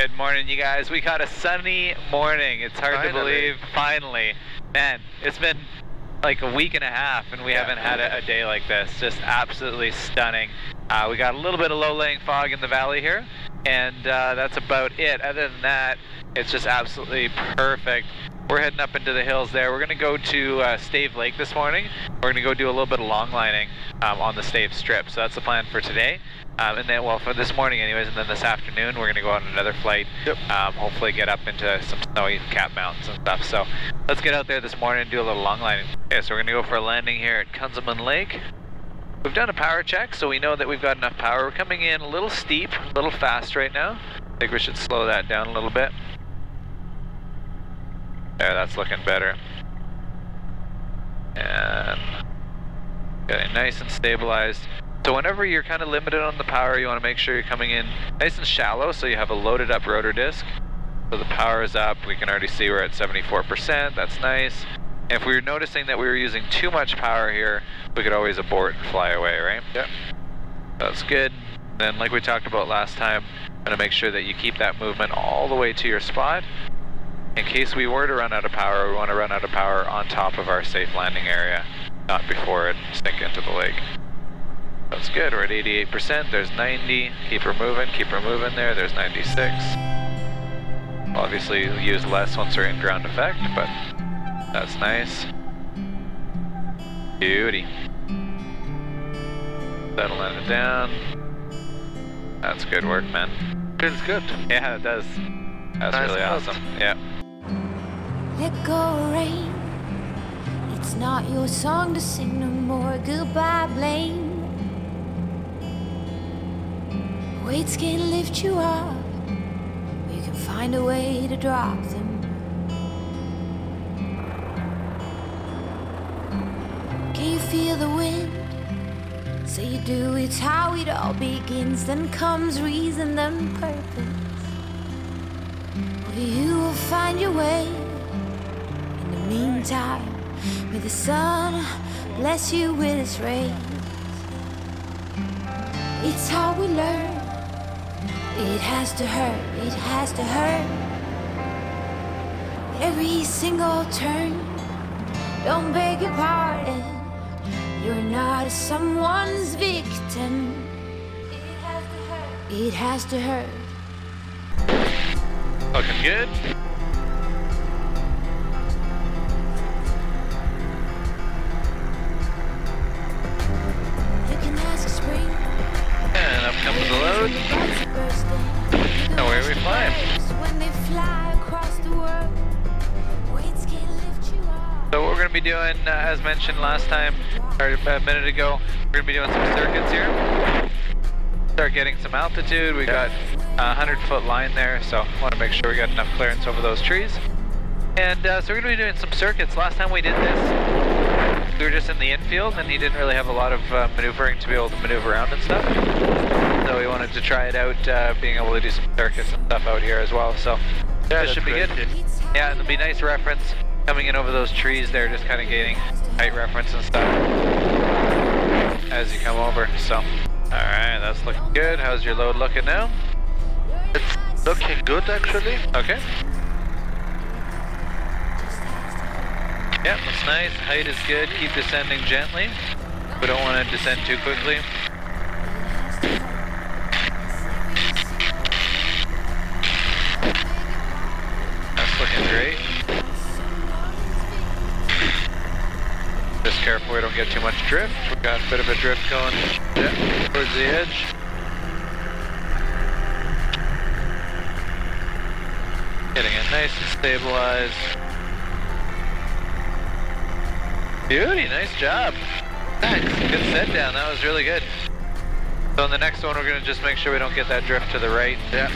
Good morning, you guys. We caught a sunny morning. It's hard to believe. Finally. Man, it's been like a week and a half and we haven't had a day like this. Just absolutely stunning. We got a little bit of low-lying fog in the valley here, and that's about it. Other than that, it's just absolutely perfect. We're heading up into the hills there. We're going to go to Stave Lake this morning. We're going to go do a little bit of longlining on the Stave Strip. So that's the plan for today. And then, well, for this morning anyways, and then this afternoon we're going to go on another flight. Yep. Hopefully get up into some snowy cap mountains and stuff. So let's get out there this morning and do a little longlining. Okay, so we're going to go for a landing here at Kunzelman Lake. We've done a power check, so we know that we've got enough power. We're coming in a little steep, a little fast right now. I think we should slow that down a little bit. There, that's looking better. And getting nice and stabilized. So whenever you're kind of limited on the power, you want to make sure you're coming in nice and shallow so you have a loaded up rotor disc. So the power is up. We can already see we're at 74%. That's nice. And if we were noticing that we were using too much power here, we could always abort and fly away, right? Yep. That's good. Then like we talked about last time, I'm going to make sure that you keep that movement all the way to your spot. In case we were to run out of power, we want to run out of power on top of our safe landing area, not before it sinks into the lake. That's good, we're at 88%, there's 90, keep her moving there, there's 96. Obviously you'll use less once we're in ground effect, but that's nice. Beauty. That'll let it down. That's good work, man. Feels good. Yeah, it does. That's nice, really awesome. Yeah. Let go, rain. It's not your song to sing no more. Goodbye, blame. Weights can lift you up. You can find a way to drop them. Can you feel the wind? Say you do, it's how it all begins. Then comes reason, then purpose. Well, you will find your way. In the meantime, may the sun bless you with its rays. It's how we learn. It has to hurt, it has to hurt. Every single turn. Don't beg your pardon. You're not someone's victim. It has to hurt. It has to hurt. Looking good. You can ask spring. And up comes the load. Now where are we flying? When they fly across the world. So what we're going to be doing, as mentioned last time, or a minute ago, we're going to be doing some circuits here. Start getting some altitude. We got a 100-foot line there, so want to make sure we got enough clearance over those trees. And so we're going to be doing some circuits. Last time we did this, we were just in the infield, and he didn't really have a lot of maneuvering to be able to maneuver around and stuff. So we wanted to try it out, being able to do some circuits and stuff out here as well. So this should be good. Yeah, it'll be nice reference. Coming in over those trees there, just kind of getting tight reference and stuff as you come over. So, all right, that's looking good. How's your load looking now? It's looking good, actually. Okay. Yep, it's nice. Height is good. Keep descending gently. We don't want to descend too quickly. That's looking great. Just careful we don't get too much drift. We've got a bit of a drift going towards the edge. Getting it nice and stabilized. Beauty, nice job. Nice, good set down, that was really good. So in the next one we're going to just make sure we don't get that drift to the right. Yeah.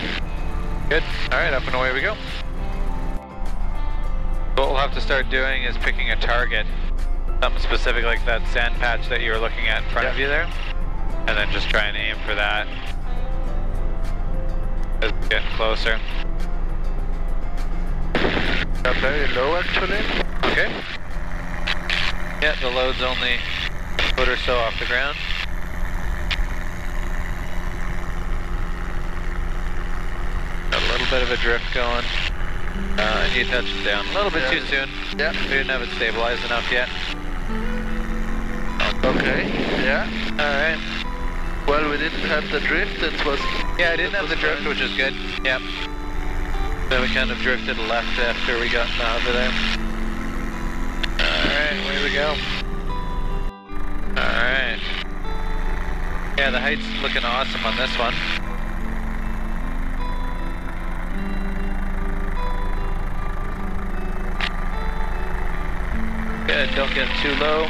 Good, alright, up and away we go. What we'll have to start doing is picking a target. Something specific like that sand patch that you were looking at in front of you there. And then just try and aim for that. As we're getting closer. Got very low actually. Okay. Yeah, the load's only a foot or so off the ground. Got a little bit of a drift going. You touched it down a little bit too soon. Yeah. We didn't have it stabilized enough yet. Okay. Yeah. All right. Well, we didn't have the drift. It was. Yeah, I didn't have the drift, which is good. Yep. So we kind of drifted left after we got over there. All right, away we go. All right. Yeah, the height's looking awesome on this one. Good, don't get too low.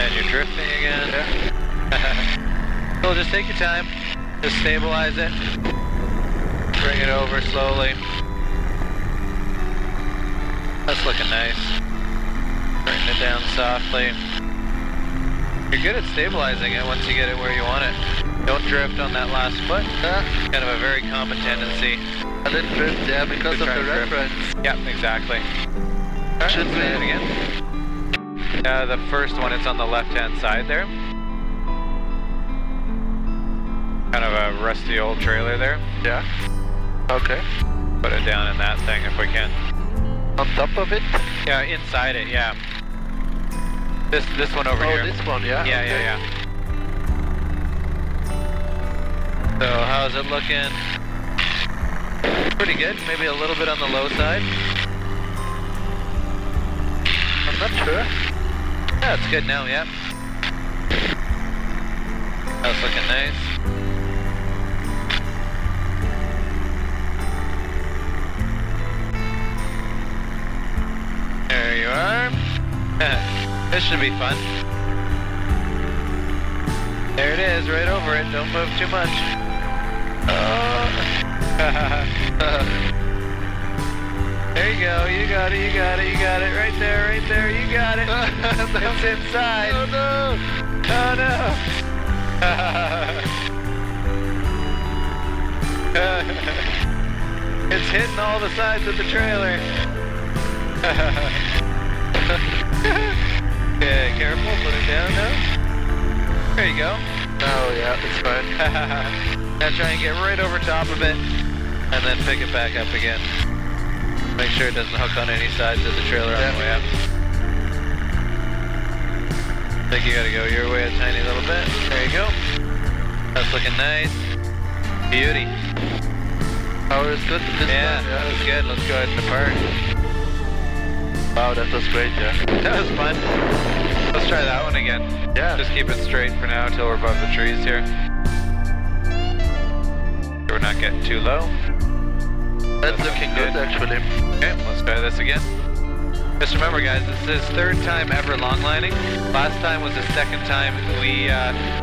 And you're drifting again. Yeah. So just take your time. Just stabilize it. Bring it over slowly. That's looking nice. Bring it down softly. You're good at stabilizing it once you get it where you want it. Don't drift on that last foot. Kind of a very common tendency. I didn't drift, yeah, because of the reference. Yep, exactly. Right, should we do it again? The first one, it's on the left-hand side there. Kind of a rusty old trailer there. Yeah. Okay. Put it down in that thing if we can. On top of it? Yeah, inside it, yeah. This one over here. Oh, this one, yeah? Yeah, okay. Yeah. So, how's it looking? Pretty good, maybe a little bit on the low side. I'm not sure. Yeah, it's good now, yeah. That's looking nice. There you are. This should be fun. There it is, right over it. Don't move too much. Oh. There you go, you got it, you got it, you got it, right there, you got it. It's inside. Oh no! Oh no! It's hitting all the sides of the trailer. Okay, careful, put it down now. There you go. Oh yeah, it's fine. Now try and get right over top of it. And then pick it back up again. Make sure it doesn't hook on any sides of the trailer on the way up. I think you gotta go your way a tiny little bit. There you go. That's looking nice. Beauty. Oh, it was good this time. Yeah, it was good. Let's go ahead and depart. Wow, that was great, yeah. That was fun. Let's try that one again. Yeah. Just keep it straight for now until we're above the trees here. We're not getting too low. That's looking good, actually. Okay, let's try this again. Just remember, guys, this is third time ever longlining. Last time was the second time. We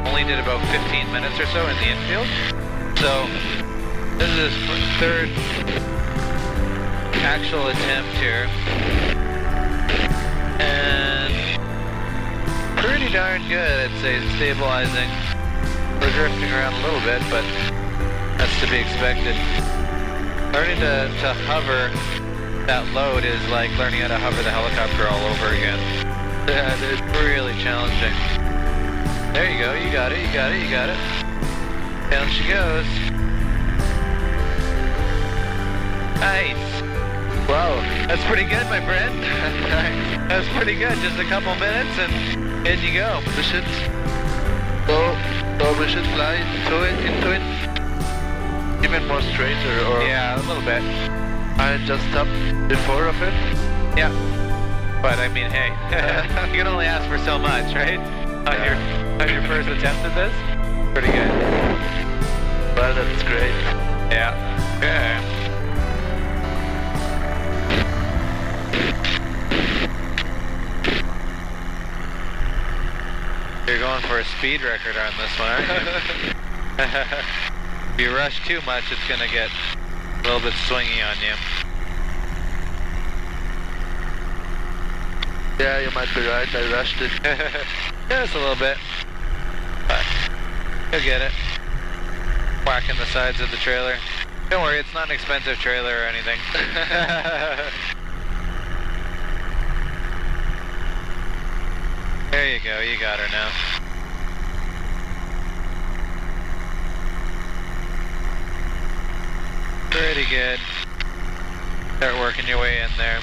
only did about 15 minutes or so in the infield. So this is his third actual attempt here. And pretty darn good, I'd say, stabilizing. We're drifting around a little bit, but that's to be expected. Learning to hover that load is like learning how to hover the helicopter all over again. Yeah, it's really challenging. There you go, you got it, you got it, you got it. Down she goes. Nice. Wow, that's pretty good, my friend. That's pretty good, just a couple minutes and in you go. We should we should fly into it. Even more straighter, or yeah, a little bit. I just stopped before of it. Yeah, but I mean, hey, you can only ask for so much, right? On your first attempt at this, pretty good. Well, that's great. Yeah. Yeah. You're going for a speed record on this one, aren't you? If you rush too much, it's going to get a little bit swingy on you. Yeah, you might be right, I rushed it. Just a little bit. But you'll get it. Whacking the sides of the trailer. Don't worry, it's not an expensive trailer or anything. There you go, you got her now. good. Start working your way in there.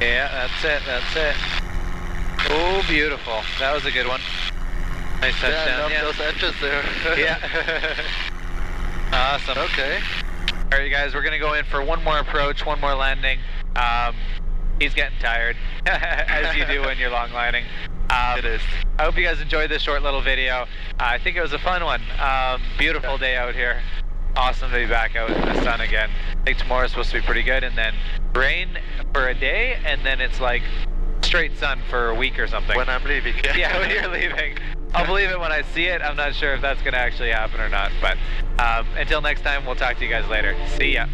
Yeah, that's it, that's it. Oh, beautiful. That was a good one. Nice touchdown. Yeah, those edges there. Yeah. Awesome. Okay. All right, you guys, we're going to go in for one more approach, one more landing. He's getting tired, as you do when you're longlining. It is. I hope you guys enjoyed this short little video. I think it was a fun one. Beautiful day out here. Awesome to be back out in the sun again. I think tomorrow's supposed to be pretty good, and then rain for a day, and then it's like straight sun for a week or something. When I'm leaving. Yeah, when you're leaving. I'll believe it when I see it. I'm not sure if that's going to actually happen or not, but until next time, we'll talk to you guys later. See ya.